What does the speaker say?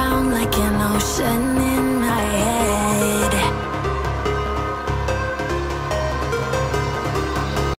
Around like an ocean.